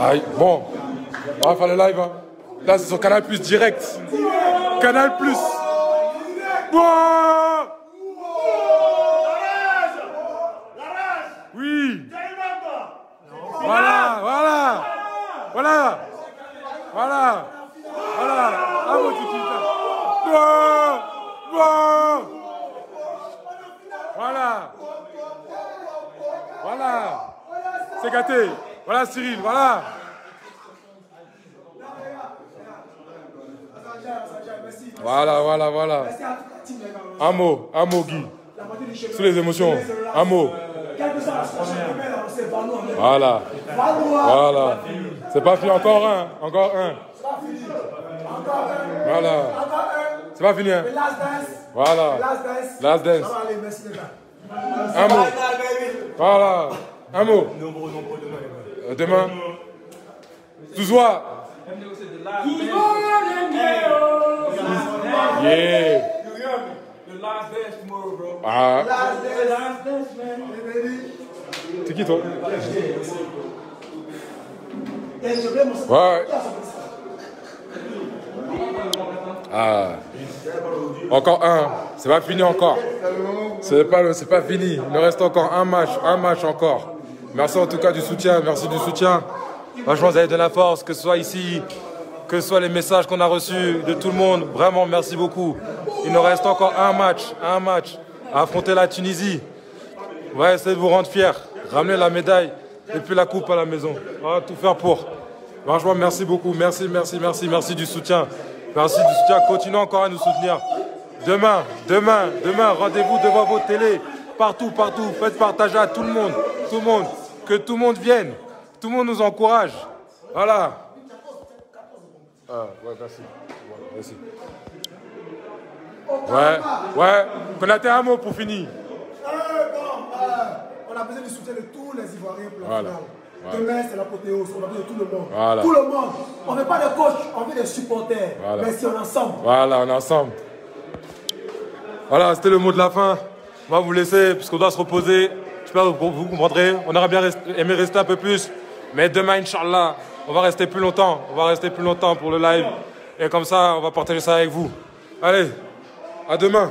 Aïe, bon. On va faire le live. Hein. Là, c'est sur Canal Plus direct. Canal Plus. Bon. Oui. Voilà, voilà. Voilà. Voilà. Voilà. Ah bon, tu dis ça. Bon. Bon. Voilà. Voilà. C'est gâté. Voilà Cyril, voilà. Voilà, voilà, voilà. Un mot, Guy. Sous les émotions, un mot. Voilà. Voilà. C'est pas fini, encore un, encore un. Voilà. C'est pas fini, hein. Voilà. Last dance. Un mot. Voilà. Un mot. Demain. Zouzoua. Yeah. Last dance tomorrow, bro. Ah. Last dance, man. T'es qui, toi? Ouais. Ah. Encore un. C'est pas fini encore. C'est pas fini. Il me reste encore un match encore. Merci en tout cas du soutien. Merci du soutien. Franchement, vous avez de la force, que ce soit ici, que ce soit les messages qu'on a reçus de tout le monde. Vraiment, merci beaucoup. Il nous reste encore un match à affronter la Tunisie. On va essayer de vous rendre fiers. Ramener la médaille et puis la coupe à la maison. On va tout faire pour. Franchement, merci beaucoup. Merci, merci, merci, merci du soutien. Merci du soutien. Continuez encore à nous soutenir. Demain, demain, demain, rendez-vous devant vos télés. Partout, partout. Faites partager à tout le monde. Tout le monde. Que tout le monde vienne. Tout le monde nous encourage. Voilà. Ah, ouais, merci. Ouais, merci. Ouais, ouais. Konaté, un mot pour finir. On a besoin du soutien de tous les Ivoiriens pour la finale. Voilà. Demain, c'est l'apothéose. On a besoin de tout le monde. Voilà. Tout le monde. On ne veut pas de coach, on veut des supporters. Voilà. Merci, on est ensemble. Voilà, on est ensemble. Voilà, c'était le mot de la fin. On va vous laisser, puisqu'on doit se reposer. J'espère que vous comprendrez. On aurait bien aimé rester un peu plus. Mais demain, Inch'Allah, on va rester plus longtemps. On va rester plus longtemps pour le live. Et comme ça, on va partager ça avec vous. Allez, à demain.